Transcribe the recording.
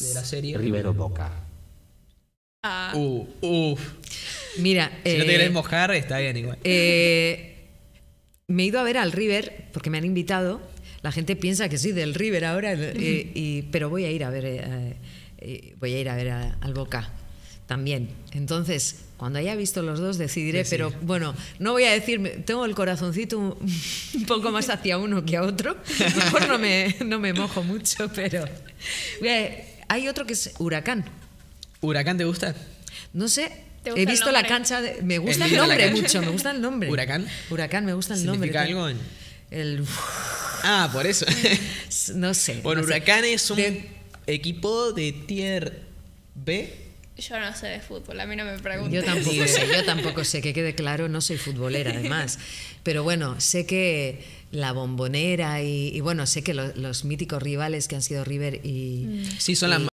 de la serie. Rivero Boca. Ah. Mira, si no te querés mojar, está bien igual. Me he ido a ver al River porque me han invitado. La gente piensa que soy del River ahora, pero voy a ir a ver, al Boca también. Entonces, cuando haya visto los dos decidiré, sí, sí. Pero bueno, no voy a decir, tengo el corazoncito un poco más hacia uno que a otro, mejor no me mojo mucho, pero... Hay otro que es Huracán. ¿Huracán te gusta? No sé. He visto la cancha, me gusta el nombre mucho, me gusta el nombre. ¿Huracán? Huracán, me gusta el nombre. ¿Significa algo? Ah, por eso. No sé. Bueno, Huracán es un equipo de Tier B. Yo no sé de fútbol, a mí no me preguntes. Yo tampoco sé, que quede claro, no soy futbolera además. Pero bueno, sé que la Bombonera y bueno, sé que los míticos rivales que han sido River y... Sí, son las